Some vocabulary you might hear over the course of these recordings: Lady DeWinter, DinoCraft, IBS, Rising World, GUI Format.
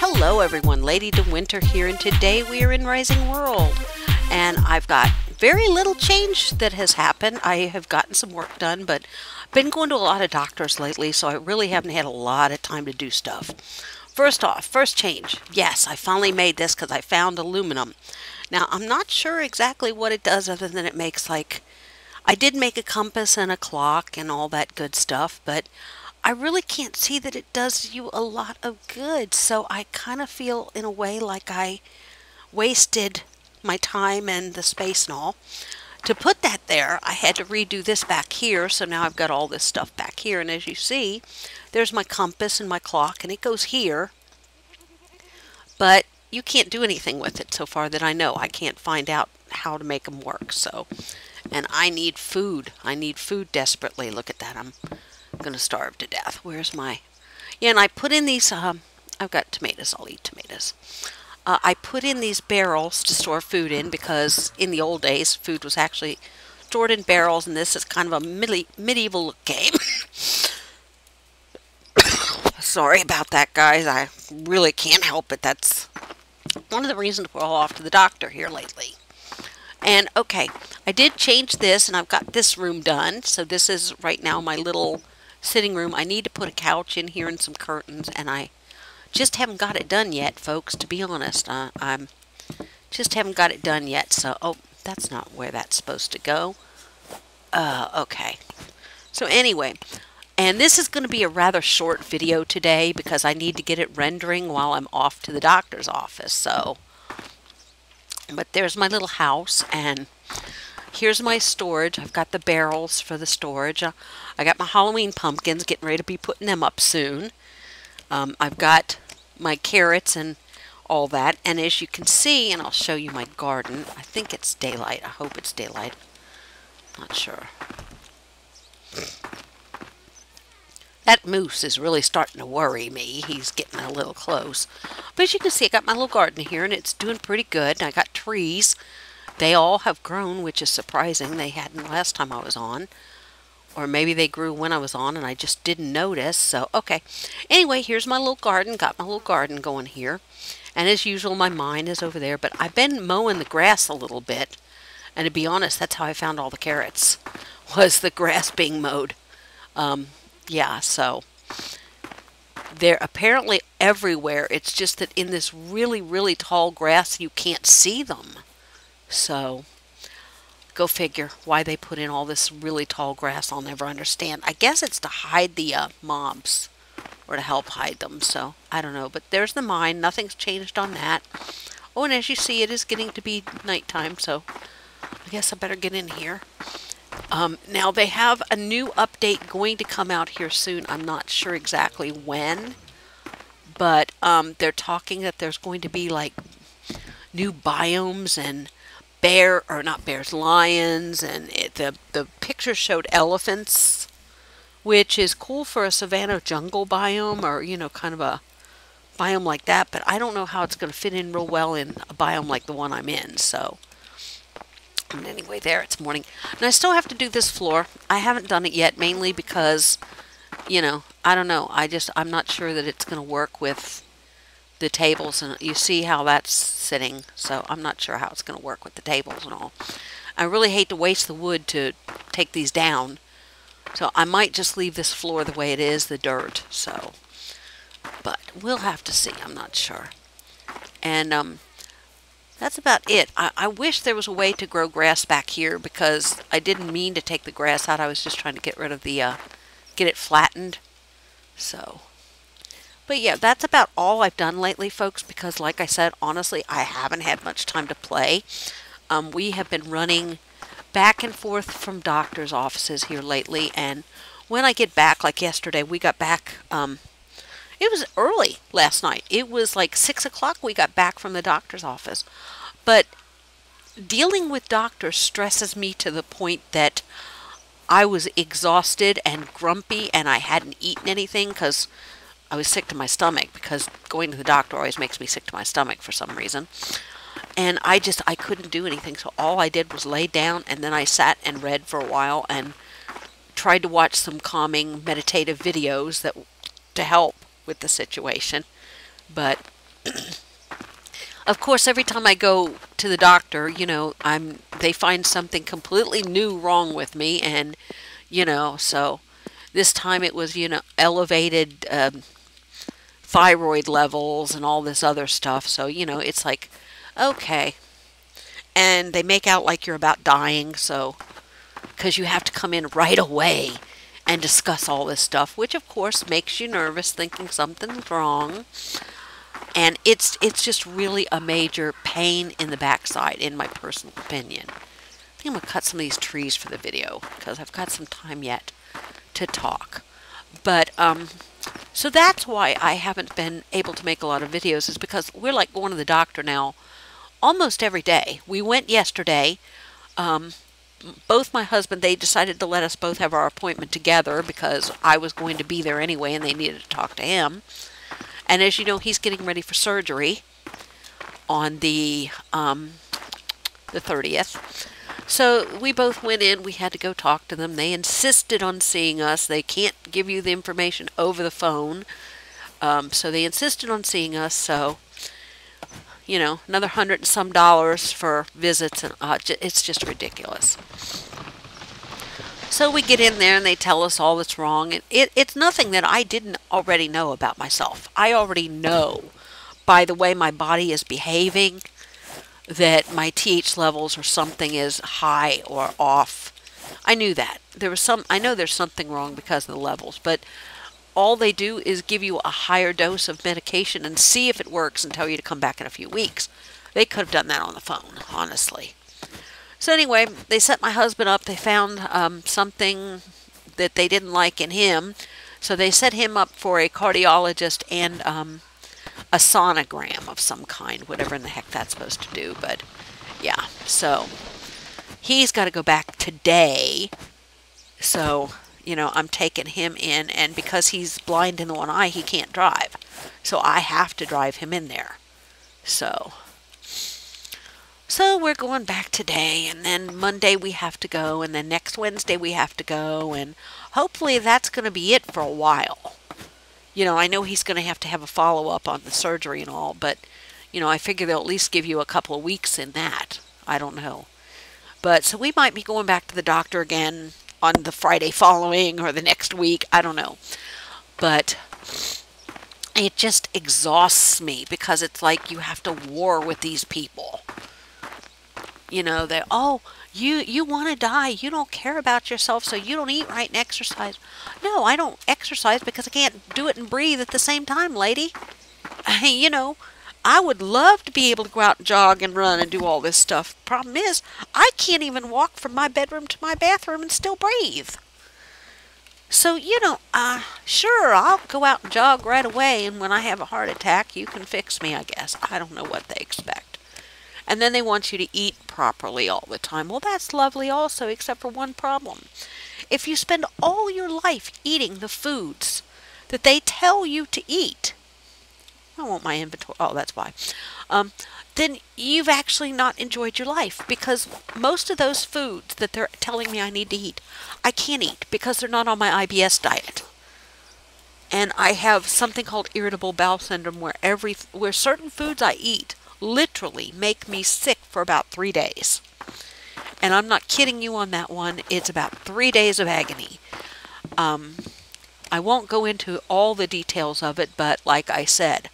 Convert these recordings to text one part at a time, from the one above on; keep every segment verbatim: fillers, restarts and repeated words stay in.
Hello everyone, Lady DeWinter here, and today we are in Rising World, and I've got very little change that has happened. I have gotten some work done, but I've been going to a lot of doctors lately, so I really haven't had a lot of time to do stuff. First off, first change. Yes, I finally made this because I found aluminum. Now, I'm not sure exactly what it does other than it makes, like, I did make a compass and a clock and all that good stuff, but I really can't see that it does you a lot of good, so I kind of feel in a way like I wasted my time and the space and all. To put that there, I had to redo this back here, so now I've got all this stuff back here, and as you see, there's my compass and my clock, and it goes here, but you can't do anything with it so far that I know. I can't find out how to make them work, so, and I need food. I need food desperately. Look at that. I'm going to starve to death. Where's my, yeah, and I put in these, um, I've got tomatoes. I'll eat tomatoes. Uh, I put in these barrels to store food in because in the old days, food was actually stored in barrels, and this is kind of a mid medieval game. Sorry about that, guys. I really can't help it. That's one of the reasons we're all off to the doctor here lately. And, okay, I did change this, and I've got this room done. So this is right now my little sitting room. I need to put a couch in here and some curtains, and I just haven't got it done yet, folks, to be honest. I I'm just haven't got it done yet. So, oh, that's not where that's supposed to go. Uh, okay. So, anyway, and this is going to be a rather short video today because I need to get it rendering while I'm off to the doctor's office. So, but there's my little house, and here's my storage. I've got the barrels for the storage. Uh, I got my Halloween pumpkins, getting ready to be putting them up soon. Um, I've got my carrots and all that, and as you can see, and I'll show you my garden. I think it's daylight. I hope it's daylight. I'm not sure. That moose is really starting to worry me. He's getting a little close. But as you can see, I got my little garden here, and it's doing pretty good. And I got trees. They all have grown, which is surprising. They hadn't last time I was on. Or maybe they grew when I was on, and I just didn't notice. So, okay. Anyway, here's my little garden. Got my little garden going here. And as usual, my mine is over there. But I've been mowing the grass a little bit. And to be honest, that's how I found all the carrots. Was the grass being mowed. Um... Yeah, so they're apparently everywhere. It's just that in this really, really tall grass, you can't see them. So go figure why they put in all this really tall grass. I'll never understand. I guess it's to hide the uh, mobs or to help hide them. So I don't know. But there's the mine. Nothing's changed on that. Oh, and as you see, it is getting to be nighttime. So I guess I better get in here. Um, now, they have a new update going to come out here soon. I'm not sure exactly when, but um, they're talking that there's going to be, like, new biomes and bear, or not bears, lions, and it, the, the picture showed elephants, which is cool for a savanna jungle biome, or, you know, kind of a biome like that, but I don't know how it's going to fit in real well in a biome like the one I'm in, so... And anyway, there, it's morning. And I still have to do this floor. I haven't done it yet, mainly because, you know, I don't know. I just, I'm not sure that it's going to work with the tables. And you see how that's sitting. So I'm not sure how it's going to work with the tables and all. I really hate to waste the wood to take these down. So I might just leave this floor the way it is, the dirt. So, but we'll have to see. I'm not sure. And, um... that's about it. I, I wish there was a way to grow grass back here because I didn't mean to take the grass out. I was just trying to get rid of the, uh, get it flattened. So, but yeah, that's about all I've done lately, folks, because like I said, honestly, I haven't had much time to play. Um, we have been running back and forth from doctor's offices here lately, and when I get back, like yesterday, we got back, um, it was early last night. It was like six o'clock we got back from the doctor's office. But dealing with doctors stresses me to the point that I was exhausted and grumpy and I hadn't eaten anything because I was sick to my stomach because going to the doctor always makes me sick to my stomach for some reason. And I just, I couldn't do anything. So all I did was lay down and then I sat and read for a while and tried to watch some calming meditative videos that to help with the situation, but Of course, every time I go to the doctor, you know, I'm they find something completely new wrong with me, and you know, so this time it was, you know, elevated um, thyroid levels and all this other stuff. So, you know, it's like, okay. And they make out like you're about dying, so, because you have to come in right away and discuss all this stuff, which of course makes you nervous, thinking something's wrong. And it's it's just really a major pain in the backside, in my personal opinion. I think I'm going to cut some of these trees for the video, because I've got some time yet to talk. But, um, so that's why I haven't been able to make a lot of videos, is because we're like going to the doctor now almost every day. We went yesterday. Um, both my husband, they decided to let us both have our appointment together, because I was going to be there anyway, and they needed to talk to him. And as you know, he's getting ready for surgery on the um, the thirtieth. So we both went in. We had to go talk to them. They insisted on seeing us. They can't give you the information over the phone. Um, so they insisted on seeing us. So, you know, another hundred and some dollars for visits. And uh, it's just ridiculous. So we get in there and they tell us all that's wrong. And it, it's nothing that I didn't already know about myself. I already know by the way my body is behaving that my T H levels or something is high or off. I knew that. There was some, I know there's something wrong because of the levels, but all they do is give you a higher dose of medication and see if it works and tell you to come back in a few weeks. They could have done that on the phone, honestly. So anyway, they set my husband up. They found um, something that they didn't like in him. So they set him up for a cardiologist and um, a sonogram of some kind, whatever in the heck that's supposed to do. But yeah, so he's got to go back today. So, you know, I'm taking him in. And because he's blind in the one eye, he can't drive. So I have to drive him in there. So... So we're going back today, and then Monday we have to go, and then next Wednesday we have to go, and hopefully that's going to be it for a while. You know, I know he's going to have to have a follow-up on the surgery and all, but, you know, I figure they'll at least give you a couple of weeks in that. I don't know. But, so we might be going back to the doctor again on the Friday following or the next week. I don't know. But... it just exhausts me, because it's like you have to war with these people. You know, they, oh, you, you want to die. You don't care about yourself, so you don't eat right and exercise. No, I don't exercise because I can't do it and breathe at the same time, lady. I, you know, I would love to be able to go out and jog and run and do all this stuff. Problem is, I can't even walk from my bedroom to my bathroom and still breathe. So, you know, uh, sure, I'll go out and jog right away, and when I have a heart attack, you can fix me, I guess. I don't know what they expect. And then they want you to eat properly all the time. Well, that's lovely also, except for one problem. If you spend all your life eating the foods that they tell you to eat, I want my inventory, oh, that's why, um, then you've actually not enjoyed your life, because most of those foods that they're telling me I need to eat, I can't eat because they're not on my I B S diet. And I have something called irritable bowel syndrome where, every, where certain foods I eat literally make me sick for about three days. And I'm not kidding you on that one. It's about three days of agony. Um, I won't go into all the details of it, but like I said,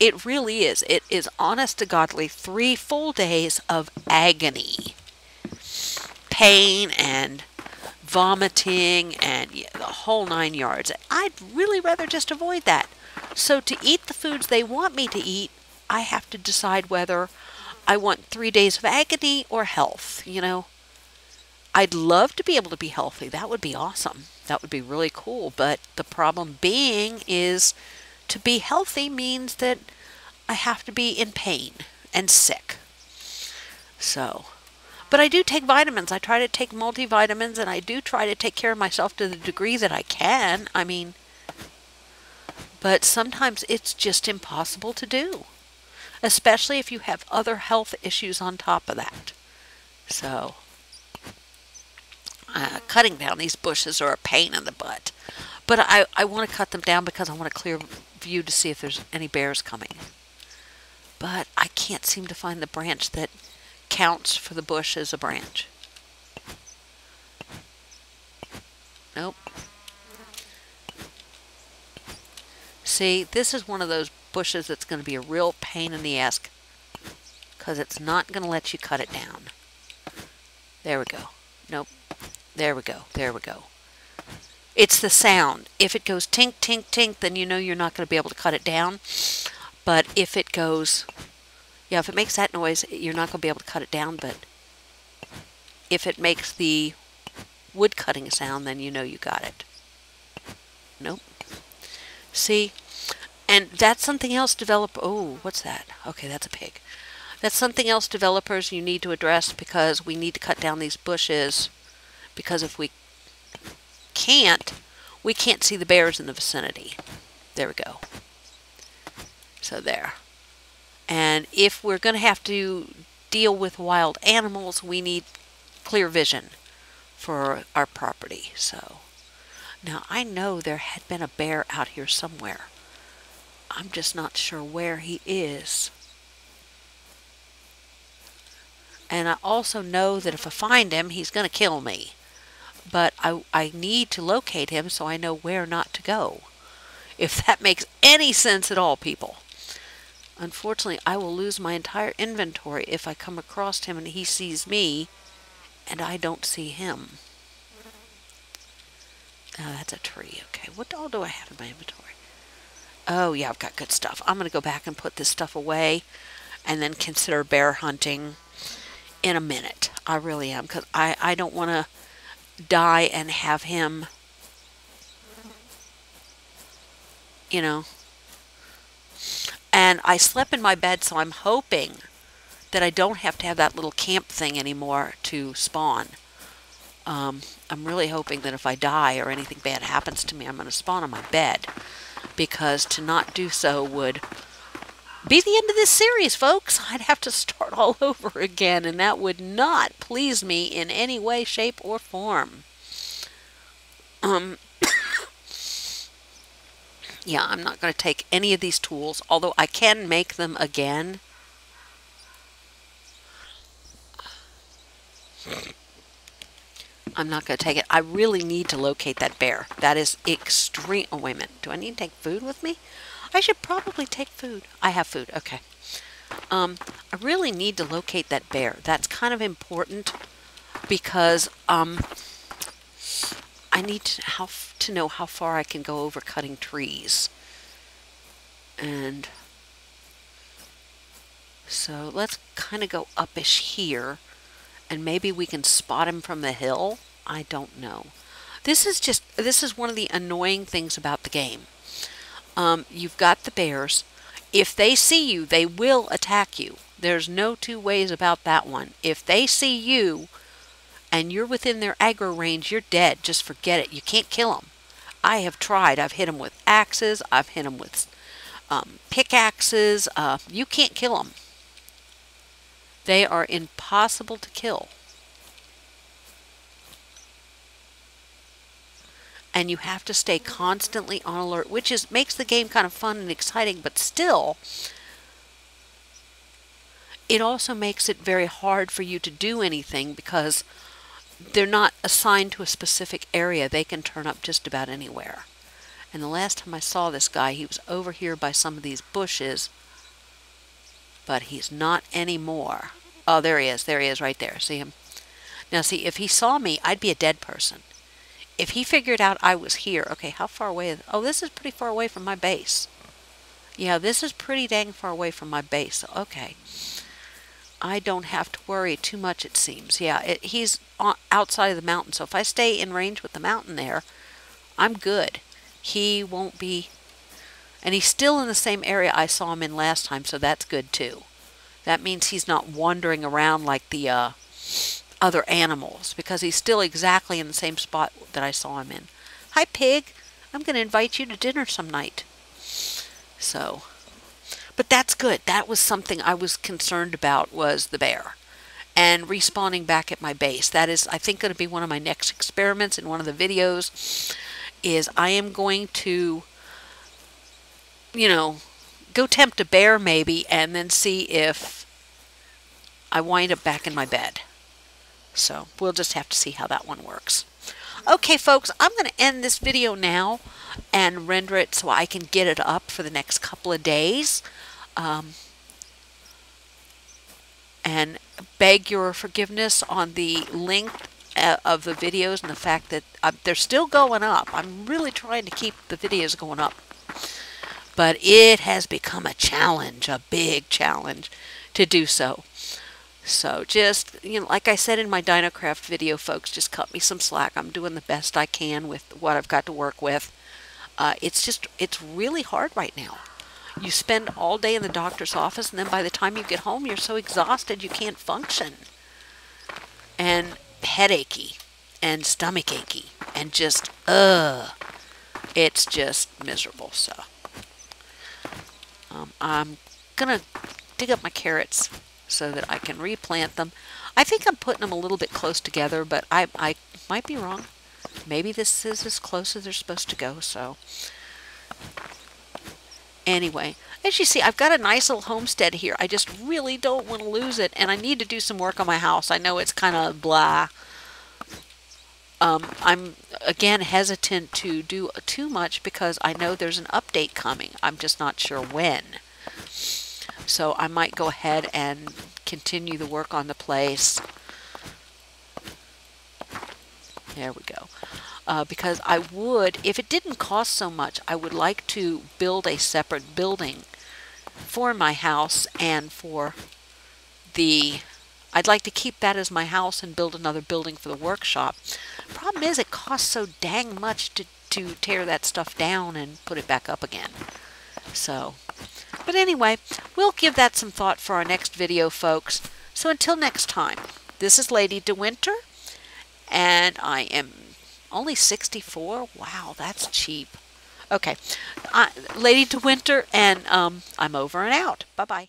it really is. It is honest to godly three full days of agony. Pain and vomiting and the whole nine yards. I'd really rather just avoid that. So to eat the foods they want me to eat, I have to decide whether I want three days of agony or health, you know. I'd love to be able to be healthy. That would be awesome. That would be really cool. But the problem being is to be healthy means that I have to be in pain and sick. So, but I do take vitamins. I try to take multivitamins, and I do try to take care of myself to the degree that I can. I mean, but sometimes it's just impossible to do. Especially if you have other health issues on top of that. So, uh, cutting down these bushes are a pain in the butt. But I, I want to cut them down because I want a clear view to see if there's any bears coming. but I can't seem to find the branch that counts for the bush as a branch. Nope. See, this is one of those bushes that's going to be a real pain in the ass because it's not going to let you cut it down. There we go. Nope. There we go. There we go. It's the sound. If it goes tink, tink, tink, then you know you're not going to be able to cut it down. But if it goes, yeah, if it makes that noise, you're not going to be able to cut it down. But if it makes the wood cutting sound, then you know you got it. Nope. See? And that's something else develop. Oh, what's that? Okay, that's a pig. That's something else developers you need to address because we need to cut down these bushes because if we can't, we can't see the bears in the vicinity. There we go. So there. And if we're going to have to deal with wild animals, we need clear vision for our property. So now I know there had been a bear out here somewhere. I'm just not sure where he is. And I also know that if I find him, he's going to kill me. But I, I need to locate him so I know where not to go. If that makes any sense at all, people. Unfortunately, I will lose my entire inventory if I come across him and he sees me and I don't see him. Oh, that's a tree. Okay, what all do I have in my inventory? Oh, yeah, I've got good stuff. I'm going to go back and put this stuff away and then consider bear hunting in a minute. I really am because I, I don't want to die and have him, you know. And I slept in my bed, so I'm hoping that I don't have to have that little camp thing anymore to spawn. Um, I'm really hoping that if I die or anything bad happens to me, I'm going to spawn on my bed, because to not do so would be the end of this series, folks. I'd have to start all over again, and that would not please me in any way, shape, or form. Um, yeah, I'm not going to take any of these tools, although I can make them again. I'm not going to take it. I really need to locate that bear. That is extreme. Oh, wait a minute. Do I need to take food with me? I should probably take food. I have food. Okay. Um, I really need to locate that bear. That's kind of important because um, I need to, how, to know how far I can go over cutting trees. And so let's kind of go uppish here. And maybe we can spot him from the hill. I don't know. This is just, this is one of the annoying things about the game. Um, you've got the bears. If they see you, they will attack you. There's no two ways about that one. If they see you and you're within their aggro range, you're dead. Just forget it. You can't kill them. I have tried. I've hit them with axes. I've hit them with um, pickaxes. Uh, you can't kill them. They are impossible to kill. And you have to stay constantly on alert, which is makes the game kind of fun and exciting, but still, it also makes it very hard for you to do anything because they're not assigned to a specific area. They can turn up just about anywhere. And the last time I saw this guy, he was over here by some of these bushes, but he's not anymore. Oh, there he is. There he is right there. See him? Now, see, if he saw me, I'd be a dead person. If he figured out I was here... Okay, how far away is... Oh, this is pretty far away from my base. Yeah, this is pretty dang far away from my base. Okay. I don't have to worry too much, it seems. Yeah, it, he's on, outside of the mountain. So if I stay in range with the mountain there, I'm good. He won't be... And he's still in the same area I saw him in last time, so that's good too. That means he's not wandering around like the uh, other animals, because he's still exactly in the same spot that I saw him in. Hi, pig. I'm going to invite you to dinner some night. So, but that's good. That was something I was concerned about, was the bear. And respawning back at my base. That is, I think, going to be one of my next experiments in one of the videos, is I am going to... you know, go tempt a bear maybe and then see if I wind up back in my bed. So we'll just have to see how that one works. Okay, folks, I'm going to end this video now and render it so I can get it up for the next couple of days. Um, and beg your forgiveness on the length uh, of the videos and the fact that uh, they're still going up. I'm really trying to keep the videos going up. But it has become a challenge, a big challenge to do so. So just, you know, like I said in my DinoCraft video, folks, just cut me some slack. I'm doing the best I can with what I've got to work with. Uh, it's just, it's really hard right now. You spend all day in the doctor's office, and then by the time you get home, you're so exhausted you can't function. And headachy, and stomach achy, and just, ugh. It's just miserable, so. Um, I'm going to dig up my carrots so that I can replant them. I think I'm putting them a little bit close together, but I, I might be wrong. Maybe this is as close as they're supposed to go, so. Anyway, as you see, I've got a nice little homestead here. I just really don't want to lose it, and I need to do some work on my house. I know it's kind of blah. Um, I'm, again, hesitant to do too much because I know there's an update coming. I'm just not sure when. So I might go ahead and continue the work on the place. There we go. Uh, because I would, if it didn't cost so much, I would like to build a separate building for my house and for the... I'd like to keep that as my house and build another building for the workshop. Problem is, it costs so dang much to, to tear that stuff down and put it back up again. So, but anyway, we'll give that some thought for our next video, folks. So until next time, this is Lady DeWinter, and I am only sixty-four. Wow, that's cheap. Okay, I, Lady DeWinter, and um, I'm over and out. Bye-bye.